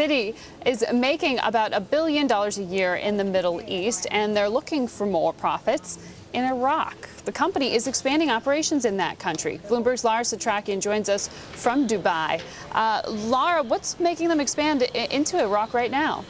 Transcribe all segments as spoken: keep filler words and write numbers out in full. Citi is making about a billion dollars a year in the Middle East, and they're looking for more profits in Iraq. The company is expanding operations in that country. Bloomberg's Lara Setrakian joins us from Dubai. Uh, Lara, what's making them expand into Iraq right now?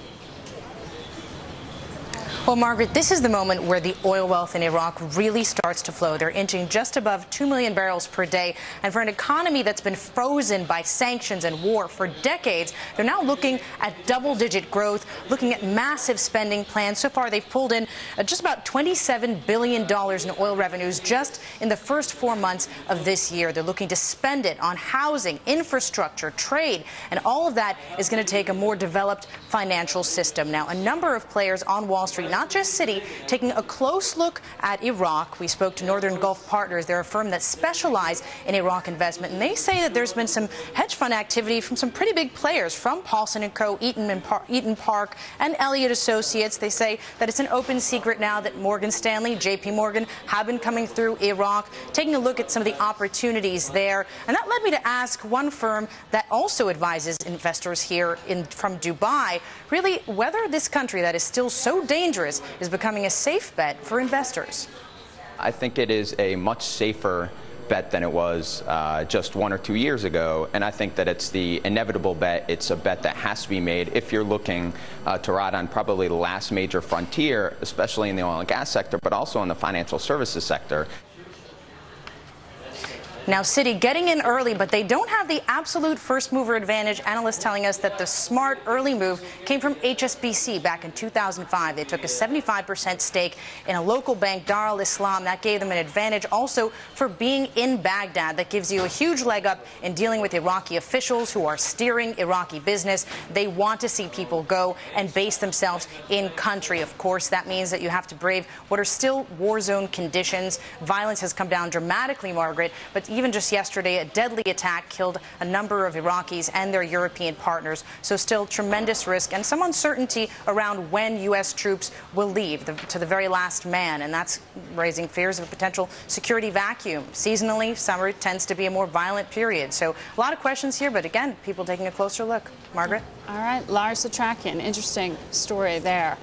Well, Margaret, this is the moment where the oil wealth in Iraq really starts to flow. They're inching just above two million barrels per day. And for an economy that's been frozen by sanctions and war for decades, they're now looking at double-digit growth, looking at massive spending plans. So far, they've pulled in just about twenty-seven billion dollars in oil revenues just in the first four months of this year. They're looking to spend it on housing, infrastructure, trade, and all of that is going to take a more developed financial system. Now, a number of players on Wall Street, not just Citi, taking a close look at Iraq. We spoke to Northern Gulf Partners. They're a firm that specializes in Iraq investment, and they say that there's been some hedge fund activity from some pretty big players, from Paulson and Co, Eton, Par Eton Park, and Elliott Associates. They say that it's an open secret now that Morgan Stanley, J P. Morgan have been coming through Iraq, taking a look at some of the opportunities there. And that led me to ask one firm that also advises investors here in, from Dubai, really whether this country that is still so dangerous is becoming a safe bet for investors. I think it is a much safer bet than it was uh, just one or two years ago, and I think that it's the inevitable bet. It's a bet that has to be made if you're looking uh, to ride on probably the last major frontier, especially in the oil and gas sector, but also in the financial services sector. Now, Citi getting in early, but they don't have the absolute first-mover advantage. Analysts telling us that the smart early move came from H S B C back in two thousand five. They took a seventy-five percent stake in a local bank, Dar al-Islam. That gave them an advantage also for being in Baghdad. That gives you a huge leg up in dealing with Iraqi officials who are steering Iraqi business. They want to see people go and base themselves in country. Of course, that means that you have to brave what are still war zone conditions. Violence has come down dramatically, Margaret, but even just yesterday, a deadly attack killed a number of Iraqis and their European partners. So still tremendous risk and some uncertainty around when U S troops will leave the, to the very last man. And that's raising fears of a potential security vacuum. Seasonally, summer tends to be a more violent period. So a lot of questions here, but again, people taking a closer look. Margaret? All right. Lara Setrakian, interesting story there.